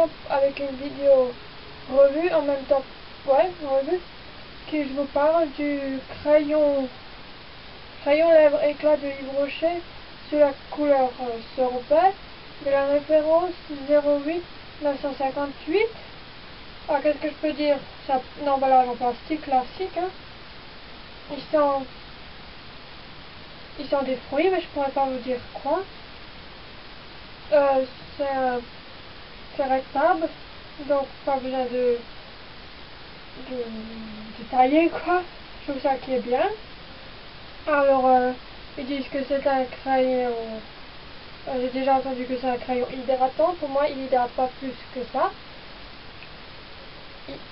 vidéo avec une vidéo revue en même temps, ouais, revue, que je vous parle du crayon lèvres éclat de Yves Rocher sur la couleur sorbet de la référence 08 958. Ah, qu'est-ce que je peux dire? Ça, non, voilà, en plastique classique, hein. Ils sont des fruits, mais je pourrais pas vous dire quoi. C'est rectable, donc pas besoin de tailler, quoi. Je trouve ça qui est bien. Alors, ils disent que c'est un crayon... j'ai déjà entendu que c'est un crayon hydratant. Pour moi, il hydrate pas plus que ça.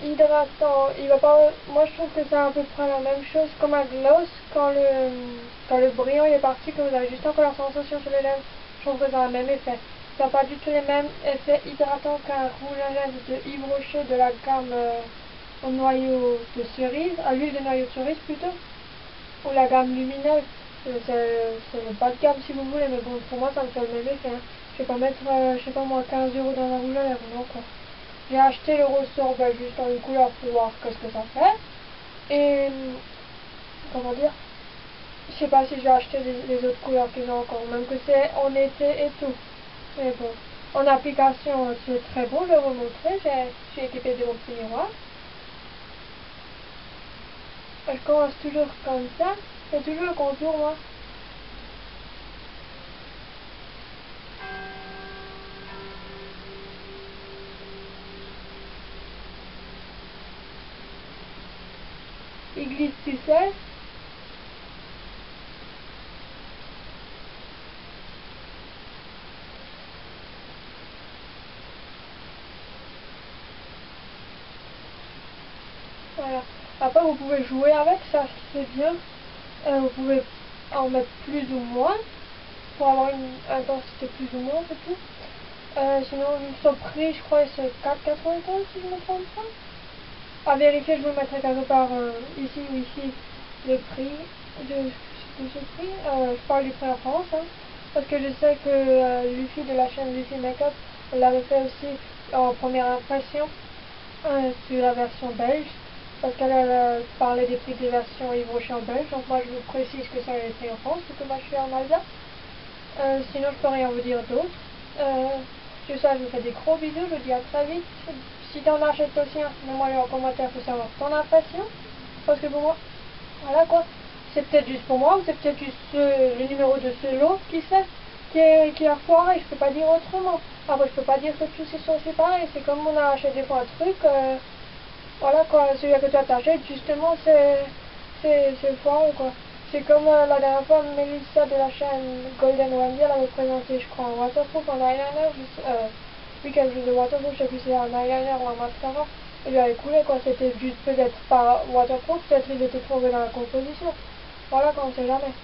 Hydratant, il va pas... Moi, je trouve que c'est à peu près la même chose comme un gloss. Quand le brillant il est parti, que vous avez juste encore la sensation sur les lèvres, je trouve que ça a le même effet. Ça n'a pas du tout les mêmes effets hydratants qu'un rouge à lèvres de Yves Rocher de la gamme au noyau de cerise, à l'huile de noyau de cerise plutôt, ou la gamme lumineuse. C'est le bas de gamme si vous voulez, mais bon, pour moi ça me fait le même effet, hein. Je vais pas mettre, je sais pas moi, 15 € dans un rouge à lèvres, non quoi. J'ai acheté le rose sorbet juste en une couleur pour voir qu'est-ce que ça fait, et comment dire, je sais pas si je vais acheter les autres couleurs qu'ils ont encore, même que c'est en été et tout. Mais bon, en application c'est très bon, je vais vous montrer, je suis équipée de mon petit miroir. Je commence toujours comme ça, c'est toujours le contour, moi. Il glisse tout seul. Voilà. Après, vous pouvez jouer avec, ça c'est bien. Vous pouvez en mettre plus ou moins pour avoir une intensité plus ou moins, c'est tout. Sinon, je me suis pris, je crois, c'est 4,95 € si je me trompe pas. À vérifier, je vous mettrai quelque part ici ou ici le prix de ce prix. Je parle du prix en France, hein, parce que je sais que Luffy de la chaîne Luffy Makeup l'avait fait aussi en première impression sur la version belge. Parce qu'elle parlait des prix des versions Yves Rocher en belge, donc moi je vous précise que ça les prix en France, parce que moi je suis en Alsace. Sinon je peux rien vous dire d'autre. Sur ça je vous fais des gros bisous, je vous dis à très vite. Si t'en achètes aussi, hein, mets-moi en commentaire pour savoir ton impression. Parce que pour moi, voilà quoi, c'est peut-être juste pour moi, ou c'est peut-être juste le numéro de ce lot qui sait, qui a foiré, je peux pas dire autrement. Après je peux pas dire que tous ils sont séparés, c'est comme on a acheté des fois un truc... Voilà quoi, celui-là que tu as attaché, justement, c'est foireux quoi. C'est comme la dernière fois, Mélissa de la chaîne Golden Wendy, elle avait présenté, je crois, un waterproof, un eyeliner, oui, quelque chose de waterproof, je sais plus si c'est un eyeliner ou un mascara, et lui avait coulé quoi, c'était juste peut-être pas waterproof, peut-être il était trouvé dans la composition. Voilà quoi, on sait jamais.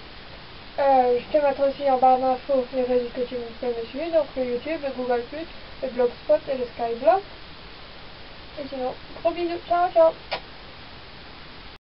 Je te mettrai aussi en barre d'infos les réseaux que tu peux me suivre, donc le YouTube, le Google+, le Blogspot et le Skyblog. Et sinon, gros bisous, ciao, ciao.